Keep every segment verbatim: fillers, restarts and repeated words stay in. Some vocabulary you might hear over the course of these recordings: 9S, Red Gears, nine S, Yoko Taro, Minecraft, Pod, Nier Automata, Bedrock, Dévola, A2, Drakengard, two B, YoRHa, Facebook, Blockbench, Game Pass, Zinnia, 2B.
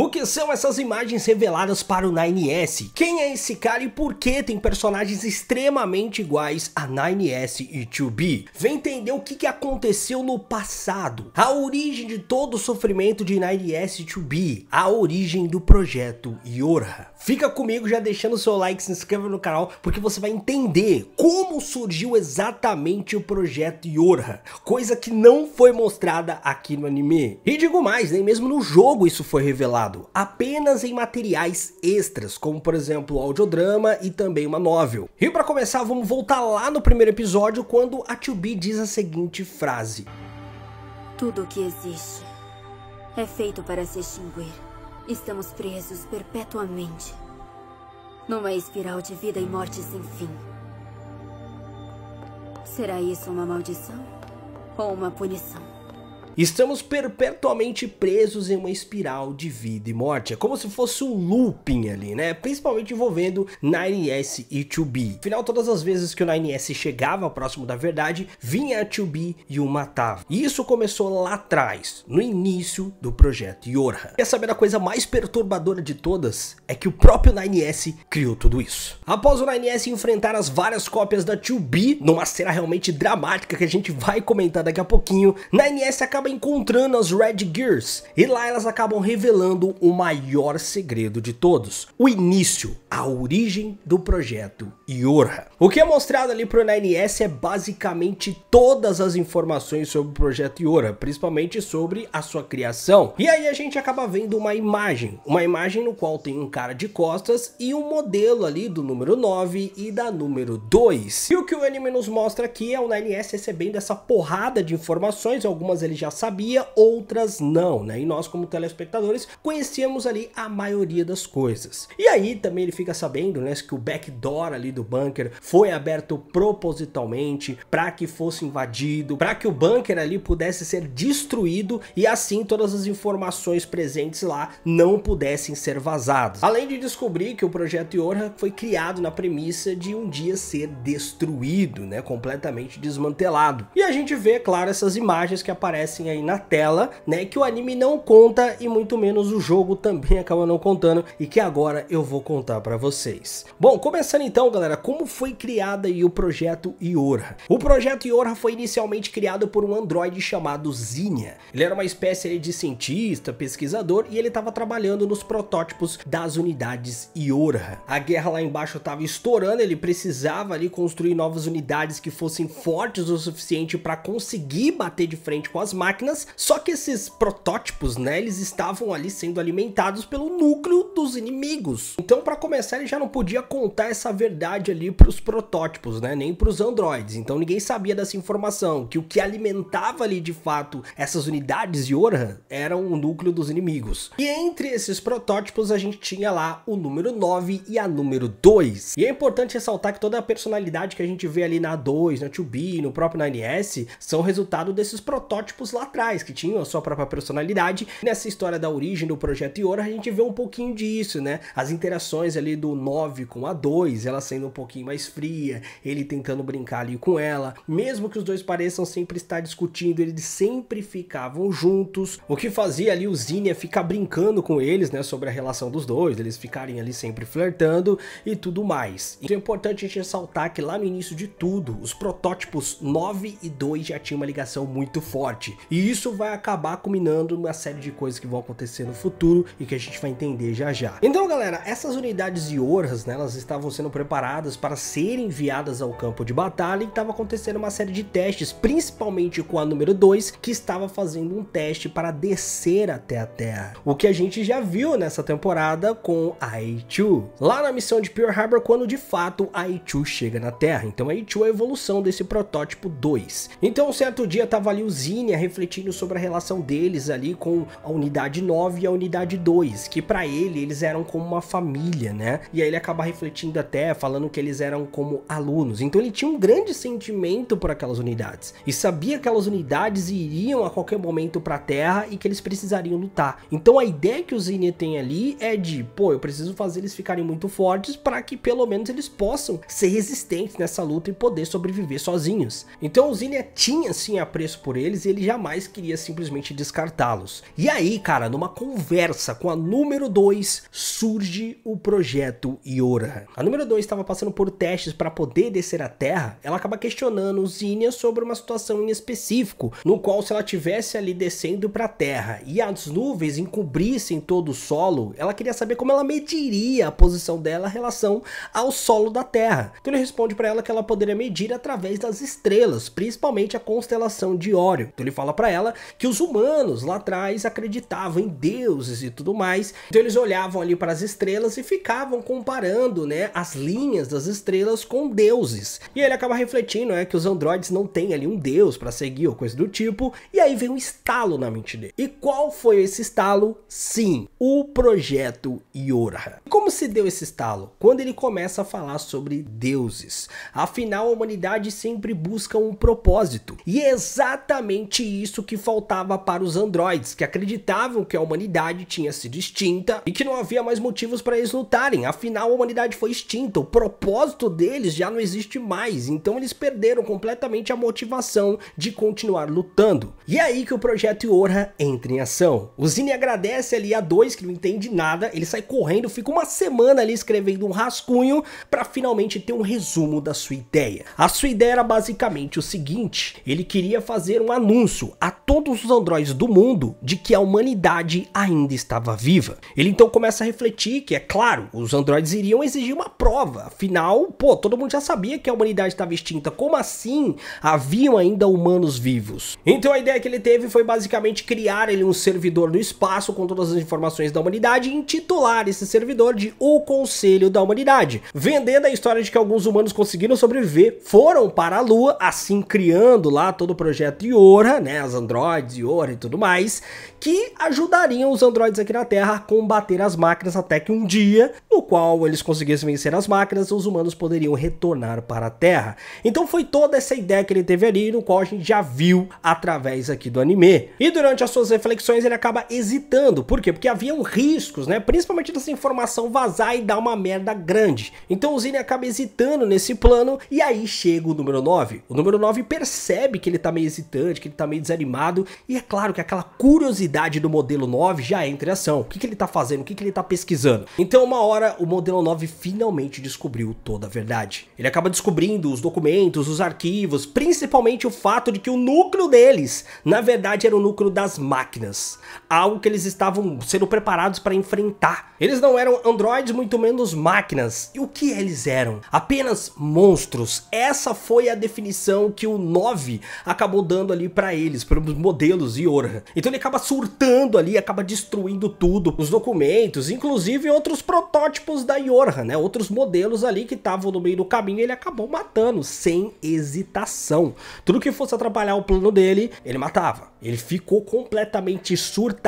O que são essas imagens reveladas para o nine S? Quem é esse cara e por que tem personagens extremamente iguais a nine S e two B? Vem entender o que, que aconteceu no passado, a origem de todo o sofrimento de nine S e two B, a origem do projeto YoRHa. Fica comigo já deixando o seu like, se inscreva no canal, porque você vai entender como surgiu exatamente o projeto YoRHa, coisa que não foi mostrada aqui no anime. E digo mais, nem mesmo no jogo isso foi revelado, apenas em materiais extras, como por exemplo o audiodrama e também uma novel. E para começar, vamos voltar lá no primeiro episódio, quando a two B diz a seguinte frase: tudo o que existe é feito para se extinguir. Estamos presos perpetuamente numa espiral de vida e morte sem fim. Será isso uma maldição ou uma punição? Estamos perpetuamente presos em uma espiral de vida e morte. É como se fosse um looping ali, né? Principalmente envolvendo nine S e two B. Afinal, todas as vezes que o nine S chegava próximo da verdade, vinha a two B e o matava. E isso começou lá atrás, no início do projeto YoRHa. Quer saber a coisa mais perturbadora de todas? É que o próprio nine S criou tudo isso. Após o nine S enfrentar as várias cópias da two B, numa cena realmente dramática que a gente vai comentar daqui a pouquinho, nine S acaba encontrando as Red Gears, e lá elas acabam revelando o maior segredo de todos, o início, a origem do projeto YoRHa. O que é mostrado ali pro nine S é basicamente todas as informações sobre o projeto YoRHa, principalmente sobre a sua criação. E aí a gente acaba vendo uma imagem, uma imagem no qual tem um cara de costas e um modelo ali do número nove e da número dois. E o que o anime nos mostra aqui é o nine S recebendo essa porrada de informações, algumas ele já sabia, outras não, né? E nós, como telespectadores, conhecíamos ali a maioria das coisas. E aí também ele fica sabendo, né, que o backdoor ali do bunker foi aberto propositalmente para que fosse invadido, para que o bunker ali pudesse ser destruído e assim todas as informações presentes lá não pudessem ser vazadas. Além de descobrir que o projeto YoRHa foi criado na premissa de um dia ser destruído, né, completamente desmantelado. E a gente vê, claro, essas imagens que aparecem aí na tela, né, que o anime não conta e muito menos o jogo também acaba não contando, e que agora eu vou contar pra vocês. Bom, começando então, galera, como foi criada aí o projeto YoRHa? O projeto YoRHa foi inicialmente criado por um androide chamado Zinnia. Ele era uma espécie aí de cientista, pesquisador, e ele estava trabalhando nos protótipos das unidades YoRHa. A guerra lá embaixo estava estourando, ele precisava ali construir novas unidades que fossem fortes o suficiente para conseguir bater de frente com as máquinas, só que esses protótipos, né, eles estavam ali sendo alimentados pelo núcleo dos inimigos. Então, para começar, ele já não podia contar essa verdade ali para os protótipos, né, nem para os androides. Então, ninguém sabia dessa informação, que o que alimentava ali de fato essas unidades YoRHa eram o núcleo dos inimigos. E entre esses protótipos, a gente tinha lá o número nove e a número dois. E é importante ressaltar que toda a personalidade que a gente vê ali na dois, na two B, no próprio nine S, são resultado desses protótipos lá atrás, que tinham a sua própria personalidade. Nessa história da origem do projeto YoRHa, a gente vê um pouquinho disso, né? As interações ali do nove com a dois, ela sendo um pouquinho mais fria, ele tentando brincar ali com ela. Mesmo que os dois pareçam sempre estar discutindo, eles sempre ficavam juntos, o que fazia ali o Zinnia ficar brincando com eles, né? Sobre a relação dos dois, eles ficarem ali sempre flertando e tudo mais. Então é importante a gente ressaltar que lá no início de tudo, os protótipos nove e dois já tinham uma ligação muito forte. E isso vai acabar culminando uma série de coisas que vão acontecer no futuro e que a gente vai entender já já. Então, galera, essas unidades YoRHas, né, elas estavam sendo preparadas para serem enviadas ao campo de batalha, e estava acontecendo uma série de testes, principalmente com a número dois, que estava fazendo um teste para descer até a Terra. O que a gente já viu nessa temporada com a A dois. Lá na missão de Pearl Harbor, quando de fato a A dois chega na Terra. Então a A dois é a evolução desse protótipo dois. Então, um certo dia estava ali o Zinnia refletindo sobre a relação deles ali com a unidade nove e a unidade dois, que para ele, eles eram como uma família, né? E aí ele acaba refletindo até, falando que eles eram como alunos. Então ele tinha um grande sentimento por aquelas unidades, e sabia que aquelas unidades iriam a qualquer momento pra Terra e que eles precisariam lutar. Então a ideia que o Zinnia tem ali é de, pô, eu preciso fazer eles ficarem muito fortes para que pelo menos eles possam ser resistentes nessa luta e poder sobreviver sozinhos. Então o Zinnia tinha, sim, apreço por eles, e ele jamais mais queria simplesmente descartá-los. E aí, cara, numa conversa com a número dois, surge o projeto YoRHa. A número dois estava passando por testes para poder descer à Terra. Ela acaba questionando Zinnia sobre uma situação em específico, no qual, se ela tivesse ali descendo para a Terra e as nuvens encobrissem todo o solo, ela queria saber como ela mediria a posição dela em relação ao solo da Terra. Então ele responde para ela que ela poderia medir através das estrelas, principalmente a constelação de Órion. Então ele fala para ela que os humanos lá atrás acreditavam em deuses e tudo mais. Então eles olhavam ali para as estrelas e ficavam comparando, né, as linhas das estrelas com deuses. E aí ele acaba refletindo, né, que os androides não têm ali um deus para seguir ou coisa do tipo. E aí vem um estalo na mente dele. E qual foi esse estalo? Sim, o projeto YoRHa. Como se deu esse estalo? Quando ele começa a falar sobre deuses. Afinal, a humanidade sempre busca um propósito. E é exatamente isso que faltava para os androides, que acreditavam que a humanidade tinha sido extinta e que não havia mais motivos para eles lutarem. Afinal, a humanidade foi extinta, o propósito deles já não existe mais. Então eles perderam completamente a motivação de continuar lutando. E é aí que o projeto YoRHa entra em ação. O Zinnia agradece ali a dois, que não entende nada, ele sai correndo, fica uma semana ali escrevendo um rascunho para finalmente ter um resumo da sua ideia. A sua ideia era basicamente o seguinte: ele queria fazer um anúncio a todos os androides do mundo de que a humanidade ainda estava viva. Ele então começa a refletir que, é claro, os androides iriam exigir uma prova, afinal, pô, todo mundo já sabia que a humanidade estava extinta, como assim haviam ainda humanos vivos? Então a ideia que ele teve foi basicamente criar ele um servidor no espaço com todas as informações da humanidade e intitular esse servidor de O Conselho da Humanidade, vendendo a história de que alguns humanos conseguiram sobreviver, foram para a Lua, assim criando lá todo o projeto YoRHa, né, as androides, YoRHa e tudo mais, que ajudariam os androides aqui na Terra a combater as máquinas, até que um dia, no qual eles conseguissem vencer as máquinas, os humanos poderiam retornar para a Terra. Então foi toda essa ideia que ele teve ali, no qual a gente já viu através aqui do anime. E durante as suas reflexões ele acaba hesitando. Por quê? Porque haviam riscos, né, principalmente dessa informação vazar e dar uma merda grande. Então o Zinnia acaba hesitando nesse plano, e aí chega o número nove. O número nove percebe que ele tá meio hesitante, que ele tá meio desanimado, e é claro que aquela curiosidade do modelo nove já entra em ação. O que que ele tá fazendo? O que que ele tá pesquisando? Então uma hora o modelo nove finalmente descobriu toda a verdade. Ele acaba descobrindo os documentos, os arquivos, principalmente o fato de que o núcleo deles, na verdade, era o núcleo das máquinas, algo que eles estavam sendo preparados para enfrentar. Eles não eram androides, muito menos máquinas. E o que eles eram? Apenas monstros. Essa foi a definição que o nove acabou dando ali para eles, para os modelos YoRHa. Então ele acaba surtando ali, acaba destruindo tudo, os documentos, inclusive outros protótipos da YoRHa, né? Outros modelos ali que estavam no meio do caminho, ele acabou matando sem hesitação. Tudo que fosse atrapalhar o plano dele, ele matava. Ele ficou completamente surtado.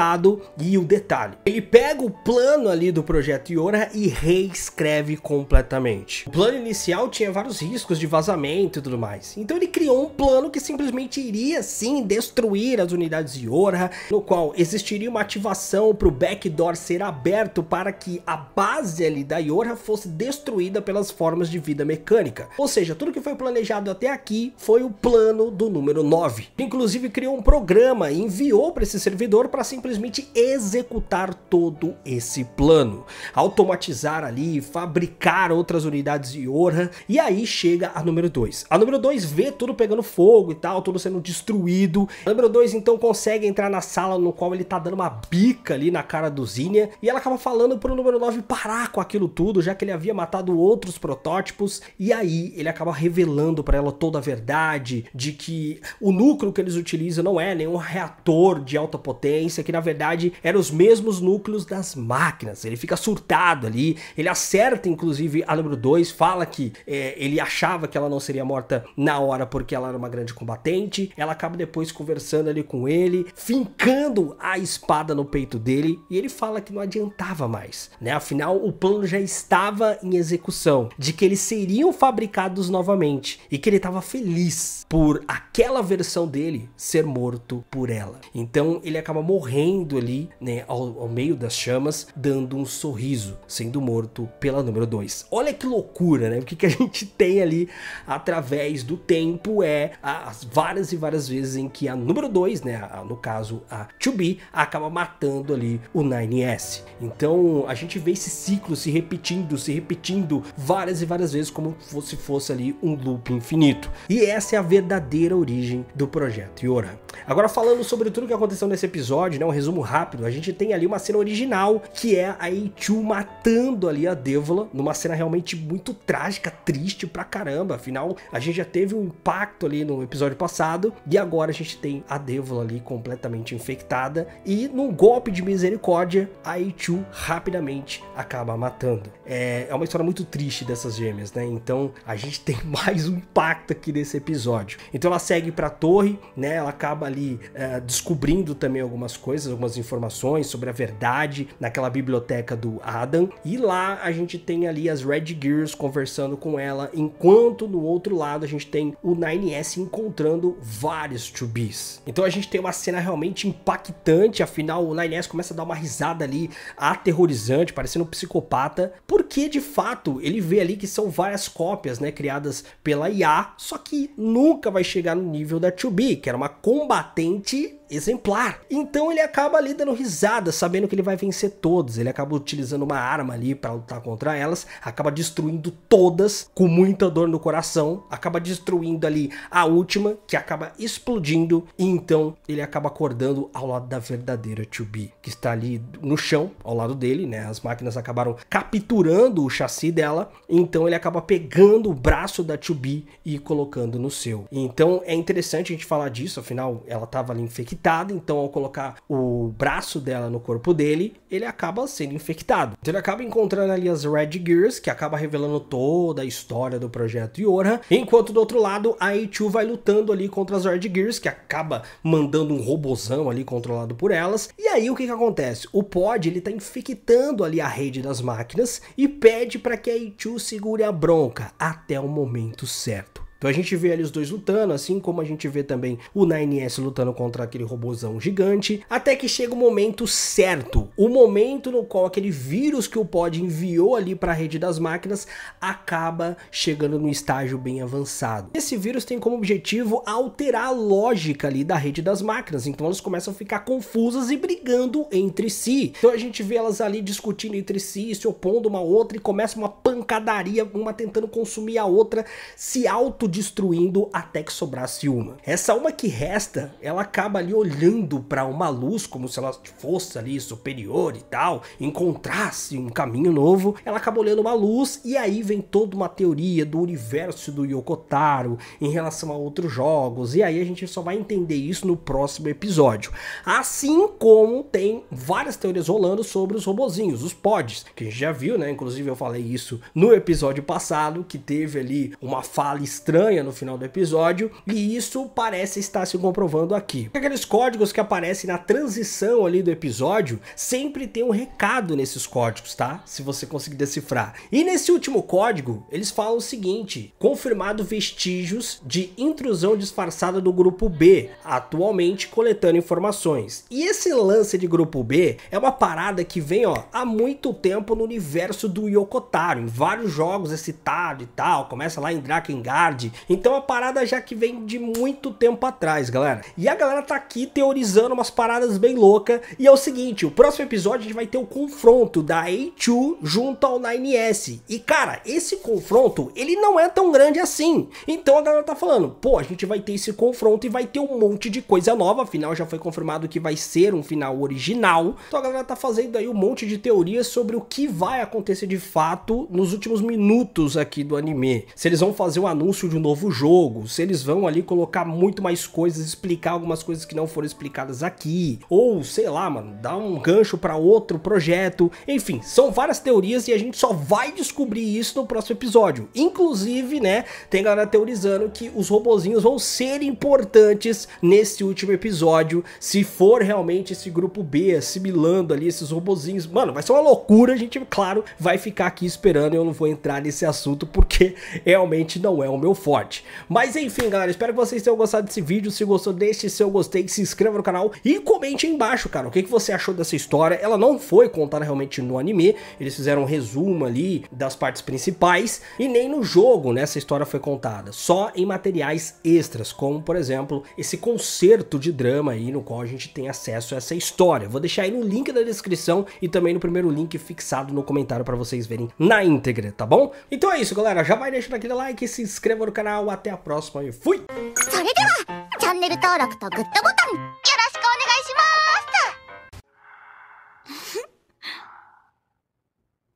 E o detalhe, ele pega o plano ali do projeto YoRHa e reescreve completamente. O plano inicial tinha vários riscos de vazamento e tudo mais. Então ele criou um plano que simplesmente iria sim destruir as unidades YoRHa, no qual existiria uma ativação para o backdoor ser aberto para que a base ali da YoRHa fosse destruída pelas formas de vida mecânica. Ou seja, tudo que foi planejado até aqui foi o plano do número nove. Inclusive criou um programa e enviou para esse servidor para simplesmente executar todo esse plano, automatizar ali, fabricar outras unidades YoRHa. E aí chega a número dois. A número dois vê tudo pegando fogo e tal, tudo sendo destruído. A número dois então consegue entrar na sala, no qual ele tá dando uma bica ali na cara do Zinnia, e ela acaba falando pro número nove parar com aquilo tudo, já que ele havia matado outros protótipos. E aí ele acaba revelando para ela toda a verdade, de que o núcleo que eles utilizam não é nenhum um reator de alta potência, que na verdade eram os mesmos núcleos das máquinas. Ele fica surtado ali, ele acerta inclusive a número dois, fala que é, ele achava que ela não seria morta na hora porque ela era uma grande combatente. Ela acaba depois conversando ali com ele, fincando a espada no peito dele, e ele fala que não adiantava mais, né? Afinal, o plano já estava em execução, de que eles seriam fabricados novamente, e que ele estava feliz por aquela versão dele ser morto por ela. Então ele acaba morrendo ali, né, ao, ao meio das chamas, dando um sorriso, sendo morto pela número dois. Olha que loucura, né? O que, que a gente tem ali através do tempo é as várias e várias vezes em que que a número dois, né, a, no caso a dois B, acaba matando ali o nove S. Então a gente vê esse ciclo se repetindo, se repetindo várias e várias vezes, como se fosse ali um loop infinito. E essa é a verdadeira origem do projeto YoRHa. Agora, falando sobre tudo que aconteceu nesse episódio, né, um resumo rápido, a gente tem ali uma cena original, que é a A dois matando ali a Dévola, numa cena realmente muito trágica, triste pra caramba. Afinal, a gente já teve um impacto ali no episódio passado, e agora a gente tem a Dévola ali completamente infectada, e num golpe de misericórdia, a A dois rapidamente acaba matando. É, é uma história muito triste dessas gêmeas, né? Então, a gente tem mais um impacto aqui nesse episódio. Então, ela segue pra torre, né? Ela acaba ali é, descobrindo também algumas coisas, algumas informações sobre a verdade naquela biblioteca do Adam, e lá a gente tem ali as Red Gears conversando com ela, enquanto no outro lado a gente tem o nove S encontrando vários dois Bs. Então a gente tem uma cena realmente impactante, afinal o nove S começa a dar uma risada ali aterrorizante, parecendo um psicopata, porque de fato ele vê ali que são várias cópias, né, criadas pela I A, só que nunca vai chegar no nível da dois B, que era uma combatente exemplar. Então ele acaba ali dando risada, sabendo que ele vai vencer todos. Ele acaba utilizando uma arma ali para lutar contra elas, acaba destruindo todas com muita dor no coração, acaba destruindo ali a última, que acaba explodindo, e então ele acaba acordando ao lado da verdadeira dois B, que está ali no chão, ao lado dele, né? As máquinas acabaram capturando o chassi dela, então ele acaba pegando o braço da dois B e colocando no seu. Então é interessante a gente falar disso, afinal ela estava ali infectada. Então, ao colocar o braço dela no corpo dele, ele acaba sendo infectado. Então, ele acaba encontrando ali as Red Gears, que acaba revelando toda a história do projeto YoRHa, enquanto do outro lado, a A dois vai lutando ali contra as Red Gears, que acaba mandando um robozão ali controlado por elas. E aí, o que que acontece? O Pod, ele tá infectando ali a rede das máquinas e pede para que a A dois segure a bronca até o momento certo. Então a gente vê ali os dois lutando, assim como a gente vê também o nove S lutando contra aquele robozão gigante, até que chega o momento certo, o momento no qual aquele vírus que o Pod enviou ali para a rede das máquinas acaba chegando num estágio bem avançado. Esse vírus tem como objetivo alterar a lógica ali da rede das máquinas, então elas começam a ficar confusas e brigando entre si. Então a gente vê elas ali discutindo entre si, se opondo uma a outra, e começa uma pancadaria, uma tentando consumir a outra, se auto destruindo até que sobrasse uma. Essa uma que resta, ela acaba ali olhando para uma luz, como se ela fosse ali superior e tal, encontrasse um caminho novo. Ela acaba olhando uma luz, e aí vem toda uma teoria do universo do Yoko Taro em relação a outros jogos, e aí a gente só vai entender isso no próximo episódio. Assim como tem várias teorias rolando sobre os robozinhos, os pods, que a gente já viu, né? Inclusive eu falei isso no episódio passado, que teve ali uma fala estranha no final do episódio, e isso parece estar se comprovando aqui. Aqueles códigos que aparecem na transição ali do episódio, sempre tem um recado nesses códigos, tá? Se você conseguir decifrar. E nesse último código, eles falam o seguinte: confirmado vestígios de intrusão disfarçada do grupo B, atualmente coletando informações. E esse lance de grupo B é uma parada que vem, ó, há muito tempo no universo do Yoko Taro, em vários jogos é citado e tal, começa lá em Drakengard. Então a parada já que vem de muito tempo atrás, galera. E a galera tá aqui teorizando umas paradas bem loucas. E é o seguinte, o próximo episódio a gente vai ter o confronto da A dois junto ao nove S. E cara, esse confronto, ele não é tão grande assim. Então a galera tá falando, pô, a gente vai ter esse confronto e vai ter um monte de coisa nova. Afinal, já foi confirmado que vai ser um final original. Então a galera tá fazendo aí um monte de teorias sobre o que vai acontecer de fato nos últimos minutos aqui do anime. Se eles vão fazer um anúncio de um novo jogo, se eles vão ali colocar muito mais coisas, explicar algumas coisas que não foram explicadas aqui, ou sei lá, mano, dar um gancho para outro projeto. Enfim, são várias teorias e a gente só vai descobrir isso no próximo episódio. Inclusive, né, tem galera teorizando que os robozinhos vão ser importantes nesse último episódio, se for realmente esse grupo B assimilando ali esses robozinhos. Mano, vai ser uma loucura, a gente, claro, vai ficar aqui esperando tirando, eu não vou entrar nesse assunto porque realmente não é o meu forte. Mas enfim, galera, espero que vocês tenham gostado desse vídeo. Se gostou, deixe seu gostei, se inscreva no canal e comente aí embaixo, cara, o que, que você achou dessa história. Ela não foi contada realmente no anime, eles fizeram um resumo ali das partes principais, e nem no jogo, né, essa história foi contada, só em materiais extras, como por exemplo esse concerto de drama aí no qual a gente tem acesso a essa história. Vou deixar aí no link da descrição e também no primeiro link fixado no comentário para vocês verem na íntegra, tá bom? Então é isso, galera, já vai deixando aquele like, se inscreva no canal, até a próxima e fui!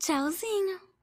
Tchauzinho.